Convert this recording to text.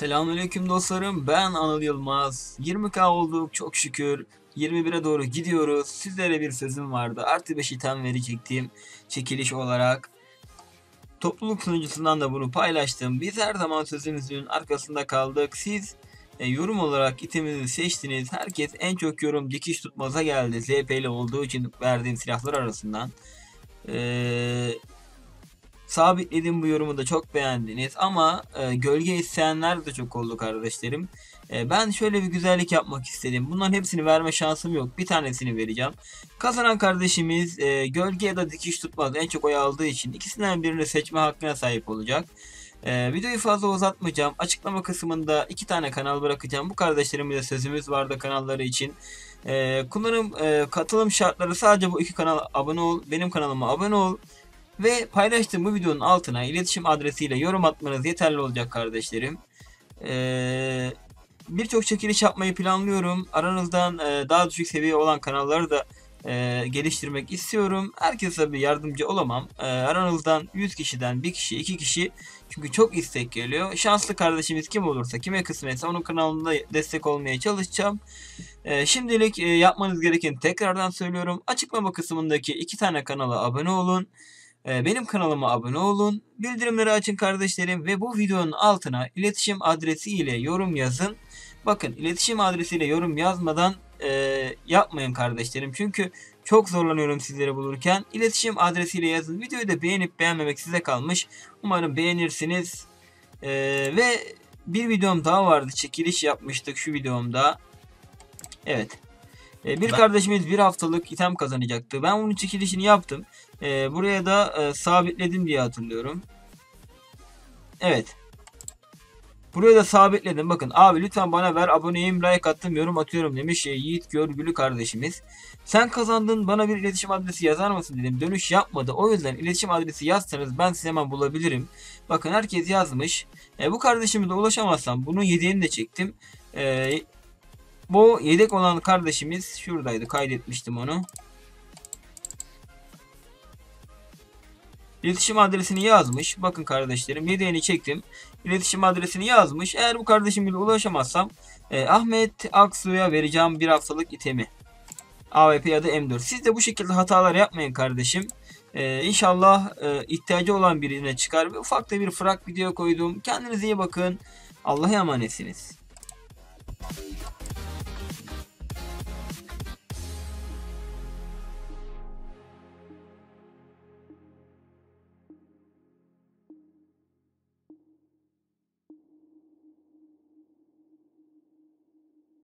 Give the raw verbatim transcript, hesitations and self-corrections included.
Selamünaleyküm dostlarım, ben Anıl Yılmaz. yirmi K olduk çok şükür. yirmi bire doğru gidiyoruz. Sizlere bir sözüm vardı. Artı beş item verecektim çekiliş olarak. Topluluk sunucusundan da bunu paylaştım. Biz her zaman sözümüzün arkasında kaldık. Siz e, yorum olarak iteminizi seçtiniz. Herkes en çok yorum dikiş tutmaza geldi. Z P'li olduğu için verdiğim silahlar arasından. Eee... Sabitledim bu yorumu da çok beğendiniz ama e, gölge isteyenler de çok oldu kardeşlerim. E, ben şöyle bir güzellik yapmak istedim. Bunların hepsini verme şansım yok. Bir tanesini vereceğim. Kazanan kardeşimiz e, gölge ya da dikiş tutmaz. En çok oy aldığı için ikisinden birini seçme hakkına sahip olacak. E, videoyu fazla uzatmayacağım. Açıklama kısmında iki tane kanal bırakacağım. Bu kardeşlerimize sözümüz vardı kanalları için. E, kullanım e, katılım şartları sadece bu iki kanala abone ol. Benim kanalıma abone ol. Ve paylaştığım bu videonun altına iletişim adresiyle yorum atmanız yeterli olacak kardeşlerim. Ee, Birçok çekiliş yapmayı planlıyorum. Aranızdan e, daha düşük seviye olan kanalları da e, geliştirmek istiyorum. Herkese tabii yardımcı olamam. E, aranızdan yüz kişiden bir kişi, iki kişi. Çünkü çok istek geliyor. Şanslı kardeşimiz kim olursa, kime kısmetse onun kanalında destek olmaya çalışacağım. E, şimdilik e, yapmanız gerekeni tekrardan söylüyorum. Açıklama kısmındaki iki tane kanala abone olun. Benim kanalıma abone olun, bildirimleri açın kardeşlerim ve bu videonun altına iletişim adresi ile yorum yazın. Bakın, iletişim adresi ile yorum yazmadan e, yapmayın kardeşlerim, çünkü çok zorlanıyorum sizleri bulurken. İletişim adresi ile yazın. Videoyu da beğenip beğenmemek size kalmış. Umarım beğenirsiniz. E, ve bir videom daha vardı, çekiliş yapmıştık şu videomda. Evet. Bir kardeşimiz bir haftalık item kazanacaktı. Ben bunun çekilişini yaptım. Ee, buraya da e, sabitledim diye hatırlıyorum. Evet. Buraya da sabitledim. Bakın abi lütfen bana ver, aboneyim, like attım, yorum atıyorum demiş e, Yiğit Görgülü kardeşimiz. Sen kazandın, bana bir iletişim adresi yazar mısın dedim. Dönüş yapmadı. O yüzden iletişim adresi yazsanız ben size hemen bulabilirim. Bakın herkes yazmış. E, bu kardeşimize ulaşamazsam bunun yedeğini de çektim. E, Bu yedek olan kardeşimiz şuradaydı. Kaydetmiştim onu. İletişim adresini yazmış. Bakın kardeşlerim, yedeğini çektim. İletişim adresini yazmış. Eğer bu kardeşimle ulaşamazsam e, Ahmet Aksu'ya vereceğim bir haftalık itemi. A W P ya da M dört. Siz de bu şekilde hatalar yapmayın kardeşim. E, İnşallah e, ihtiyacı olan birine çıkar. Ve ufak da bir frak video koydum. Kendinize iyi bakın. Allah'a emanetsiniz.